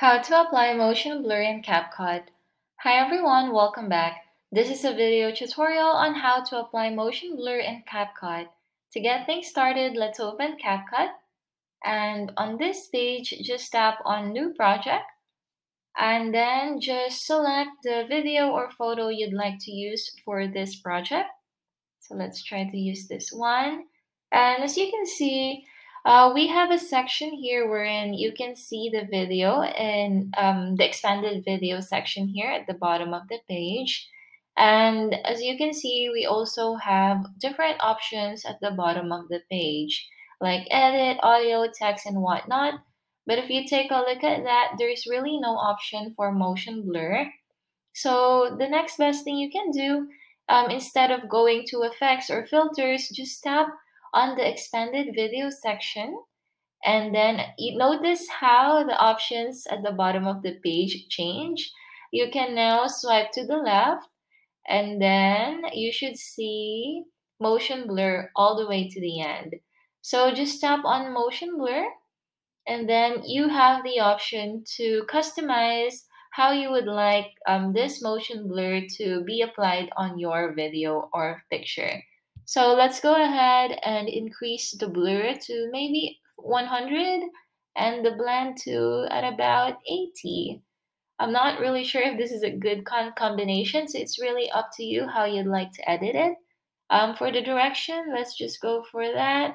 How to apply motion blur in CapCut. Hi everyone, welcome back. This is a video tutorial on how to apply motion blur in CapCut. To get things started, let's open CapCut. And on this page, just tap on New Project. And then just select the video or photo you'd like to use for this project. So let's try to use this one. And as you can see, we have a section here wherein you can see the video in the expanded video section here at the bottom of the page. And as you can see, we also have different options at the bottom of the page, like edit, audio, text, and whatnot. But if you take a look at that, there's really no option for motion blur. So the next best thing you can do, instead of going to effects or filters, just tap on the expanded video section, and then you notice how the options at the bottom of the page change. You can now swipe to the left, and then you should see motion blur all the way to the end. So just tap on motion blur, and then you have the option to customize how you would like this motion blur to be applied on your video or picture. So let's go ahead and increase the blur to maybe 100 and the blend to at about 80. I'm not really sure if this is a good combination, so it's really up to you how you'd like to edit it. For the direction, let's just go for that.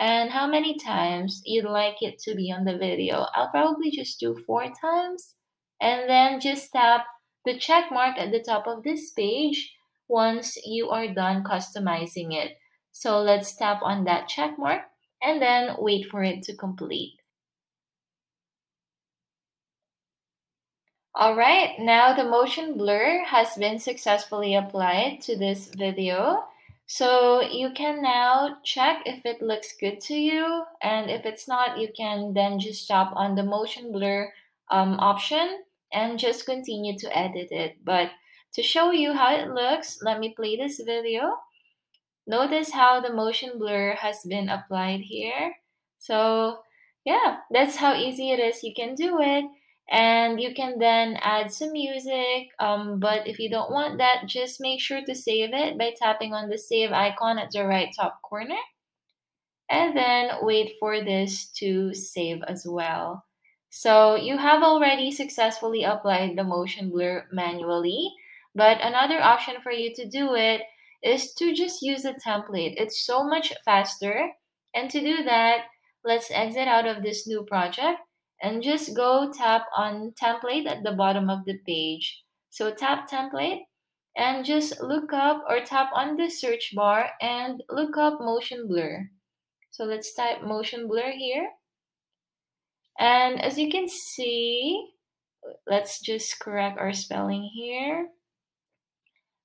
And how many times you'd like it to be on the video. I'll probably just do 4 times. And then just tap the check mark at the top of this page once you are done customizing it. So let's tap on that check mark and then wait for it to complete. All right, now the motion blur has been successfully applied to this video. So you can now check if it looks good to you, and if it's not, you can then just tap on the motion blur option and just continue to edit it. But to show you how it looks, let me play this video. Notice how the motion blur has been applied here. So yeah, that's how easy it is. You can do it, and you can then add some music. But if you don't want that, just make sure to save it by tapping on the save icon at the right top corner. And then wait for this to save as well. So you have already successfully applied the motion blur manually. But another option for you to do it is to just use a template. It's so much faster. And to do that, let's exit out of this new project and just go tap on template at the bottom of the page. So tap template and just look up or tap on the search bar and look up motion blur. So let's type motion blur here. And as you can see, let's just correct our spelling here.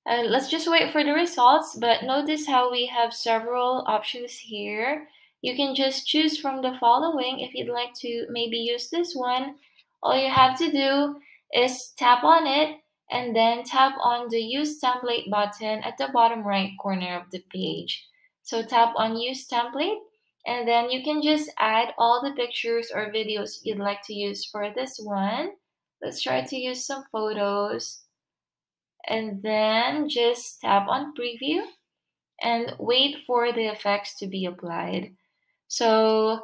And let's just wait for the results, but notice how we have several options here. You can just choose from the following if you'd like to maybe use this one. All you have to do is tap on it and then tap on the Use Template button at the bottom right corner of the page. So tap on Use Template, and then you can just add all the pictures or videos you'd like to use for this one. Let's try to use some photos. And then just tap on preview and wait for the effects to be applied. So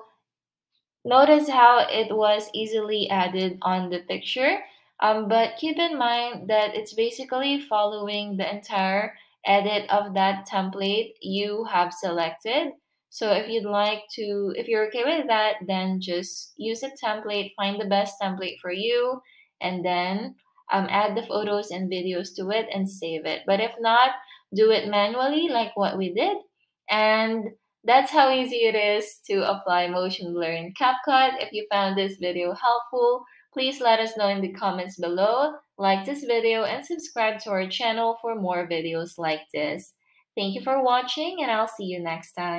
notice how it was easily added on the picture, but keep in mind that it's basically following the entire edit of that template you have selected. So if you'd like to, if you're okay with that, then just use a template, find the best template for you, and then add the photos and videos to it and save it. But if not, do it manually like what we did. And that's how easy it is to apply motion blur in CapCut. If you found this video helpful, please let us know in the comments below. Like this video and subscribe to our channel for more videos like this. Thank you for watching, and I'll see you next time.